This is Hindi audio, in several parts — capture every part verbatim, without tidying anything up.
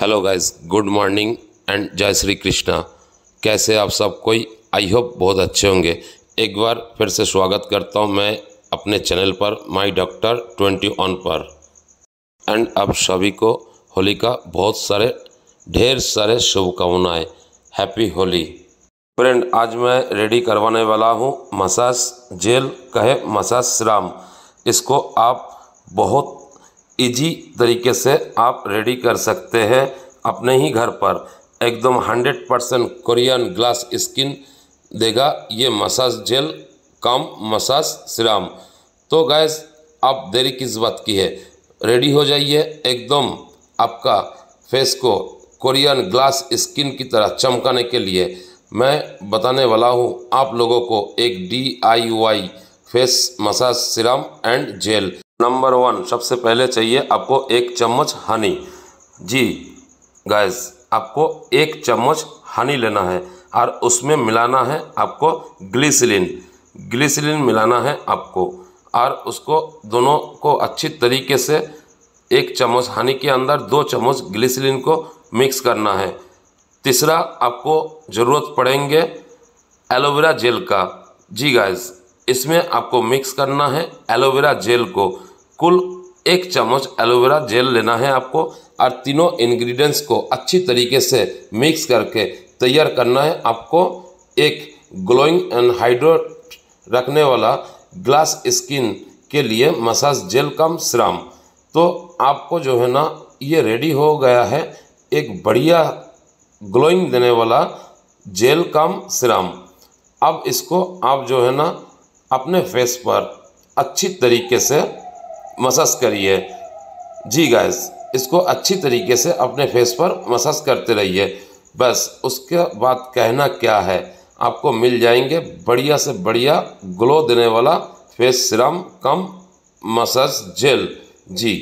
Hello guys, good morning and जय श्री कृष्णा। कैसे आप सब कोई? आई होप बहुत अच्छे होंगे। एक बार फिर से स्वागत करता हूं मैं अपने चैनल पर माय डॉक्टर ट्वेंटी वन पर। एंड आप सभी को होली का बहुत सारे ढेर सारे शुभकामनाएं। Happy Holi friend. आज मैं रेडी करवाने वाला हूं मसाज जेल कहे मसाज सिरम। इसको आप बहुत इजी तरीके से आप रेडी कर सकते हैं अपने ही घर पर। एकदम hundred percent Korean glass skin देगा ये massage gel cum massage serum. तो गाइस आप देरी किस बात की है, रेडी हो जाइए। एकदम आपका फेस को कोरियन ग्लास स्किन की तरह चमकाने के लिए मैं बताने वाला हूँ आप लोगों को एक D I Y face massage serum and gel. Number one, सबसे पहले चाहिए आपको एक चम्मच हनी। जी गाइस, आपको एक चम्मच हनी लेना है और उसमें मिलाना है आपको ग्लिसरीन। ग्लिसरीन मिलाना है आपको और उसको दोनों को अच्छी तरीके से एक चम्मच हनी के अंदर दो चम्मच ग्लिसरीन को मिक्स करना है। तीसरा, आपको ज़रूरत पड़ेंगे एलोवेरा जेल का। जी गाइस, इसमें आपको मिक्स करना है एलोवेरा जेल को। कुल एक चम्मच एलोवेरा जेल लेना है आपको और तीनों इंग्रेडिएंट्स को अच्छी तरीके से मिक्स करके तैयार करना है आपको एक ग्लोइंग एंड हाइड्रेट रखने वाला ग्लास स्किन के लिए मसाज जेल कम सिरम। तो आपको जो है ना, ये रेडी हो गया है एक बढ़िया ग्लोइंग देने वाला जेल कम सिरम। अब इसको आप जो है ना अपने फेस पर अच्छी तरीके से मसाज करिए। जी गाइस, इसको अच्छी तरीके से अपने फेस पर मसाज करते रहिए। बस उसके बाद कहना क्या है, आपको मिल जाएंगे बढ़िया से बढ़िया ग्लो देने वाला face serum cum massage gel. जी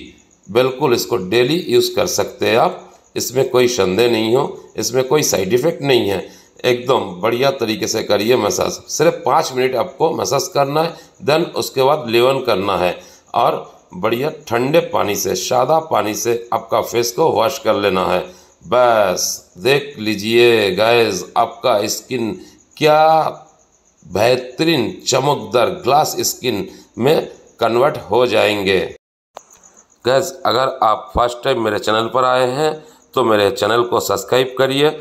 बिल्कुल, इसको डेली यूज़ कर सकते हैं आप। इसमें कोई संदेह नहीं हो, इसमें कोई साइड इफ़ेक्ट नहीं है। एकदम बढ़िया तरीके से करिए मसाज। सिर्फ पाँच मिनट आपको मसाज करना है, देन उसके बाद लेवन करना है और बढ़िया ठंडे पानी से, सादा पानी से आपका फेस को वॉश कर लेना है। बस देख लीजिए गाइस, आपका स्किन क्या बेहतरीन चमकदार ग्लास स्किन में कन्वर्ट हो जाएंगे। गाइस, अगर आप फर्स्ट टाइम मेरे चैनल पर आए हैं तो मेरे चैनल को सब्सक्राइब करिए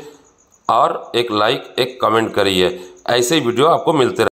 और एक लाइक एक कमेंट करिए। ऐसे ही वीडियो आपको मिलते रहे।